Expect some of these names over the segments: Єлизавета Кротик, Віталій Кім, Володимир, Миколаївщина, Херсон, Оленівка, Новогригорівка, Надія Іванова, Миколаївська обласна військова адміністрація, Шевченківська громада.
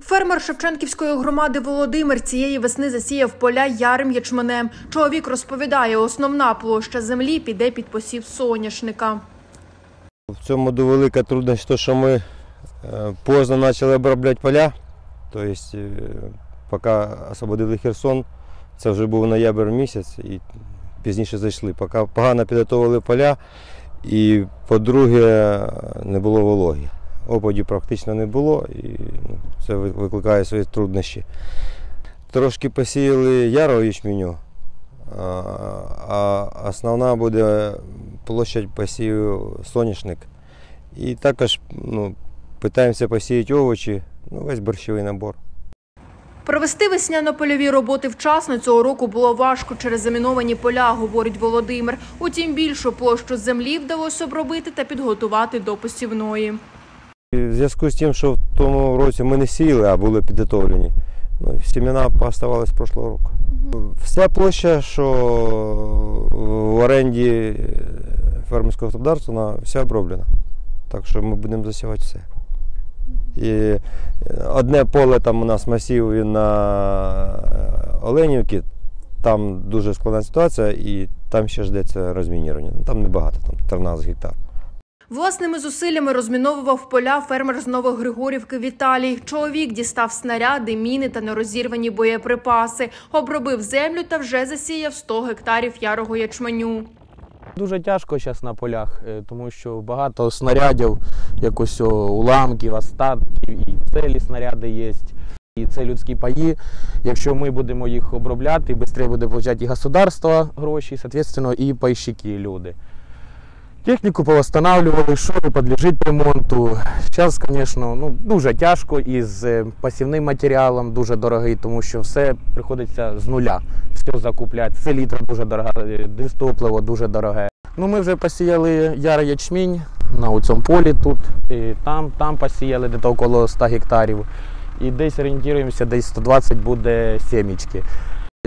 Фермер Шевченківської громади Володимир цієї весни засіяв поля ярим ячменем. Чоловік розповідає, основна площа землі піде під посів соняшника. В цьому велика трудність, що ми пізно почали обробляти поля. Тобто, поки освободили Херсон, це вже був ноябрь місяць і пізніше зайшли. Поки погано підготували поля і, по-друге, не було вологи. Опадів практично не було і це викликає свої труднощі. Трошки посіяли ярого ячменю, а основна буде площадь посію соняшник. І також намагаємося посіяти овочі, весь борщовий набір. Провести весняно-польові роботи вчасно цього року було важко через заміновані поля, говорить Володимир. Утім, більшу площу землі вдалося обробити та підготувати до посівної. В зв'язку з тим, що в тому році ми не сіяли, а були підготовлені, сімена залишилися з минулого року. Вся площа, що в оренді фермерського господарства, вона вся оброблена. Так що ми будемо засівати все. І одне поле там у нас масів на Оленівці, там дуже складна ситуація і там ще ждеться розмінірування. Там небагато, там 13 гектарів. Власними зусиллями розміновував поля фермер з Новогригорівки Віталій. Чоловік дістав снаряди, міни та нерозірвані боєприпаси, обробив землю та вже засіяв 100 гектарів ярого ячменю. Дуже тяжко зараз на полях, тому що багато снарядів, якось уламків, остатків, і цілі снаряди є, і це людські паї. Якщо ми будемо їх обробляти, швидше буде отримувати і держава гроші, відповідно, і пайщики люди. Техніку повідновлювали, що підлежить ремонту. Зараз, звісно, дуже тяжко із посівним матеріалом, дуже дорогий, тому що все приходиться з нуля. Все закупляти, селітра дуже дорога, дистопливо дуже дороге. Ми вже посіяли ярий ячмінь на цьому полі тут, і там посіяли десь около 100 гектарів. І десь орієнтуємося, десь 120 буде сімечки.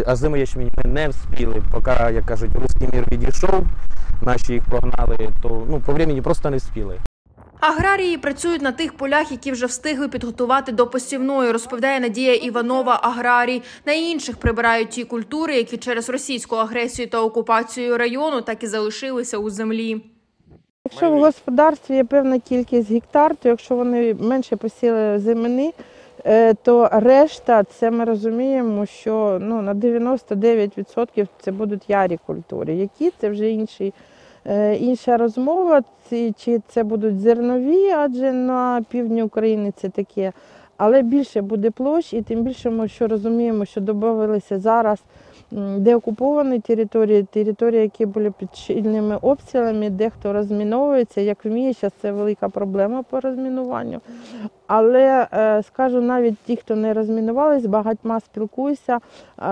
А зими ячмінь ми не встигли, поки, як кажуть, русський мір відійшов, наші їх прогнали, то по часу просто не встигли. Аграрії працюють на тих полях, які вже встигли підготувати до посівної, розповідає Надія Іванова, аграрій. На інших прибирають ті культури, які через російську агресію та окупацію району так і залишилися у землі. Якщо в господарстві є певна кількість гектар, то якщо вони менше посіли зимини, то решта, це ми розуміємо, що на 99% це будуть ярі культури. Які – це вже інша розмова, чи це будуть зернові, адже на півдні України це таке. Але більше буде площ, і тим більше ми розуміємо, що додавалися зараз деокуповані території, території, які були під щільними обстрілами, де хто розміновується, як вміє, зараз це велика проблема по розмінуванню. Але, скажу, навіть ті, хто не розмінувались, багатьма спілкуюся,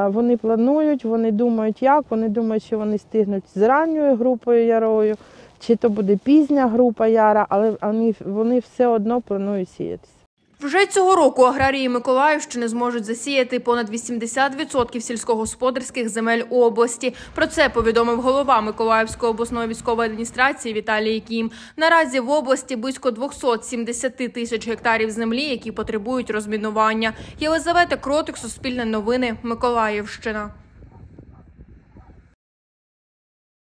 вони планують, вони думають як, вони думають, що вони стигнуть з ранньою групою ярою, чи то буде пізня група яра, але вони все одно планують сіятися. Вже цього року аграрії Миколаївщини зможуть засіяти понад 80% сільськогосподарських земель області. Про це повідомив голова Миколаївської обласної військової адміністрації Віталій Кім. Наразі в області близько 270 тисяч гектарів землі, які потребують розмінування. Єлизавета Кротик, Суспільне новини, Миколаївщина.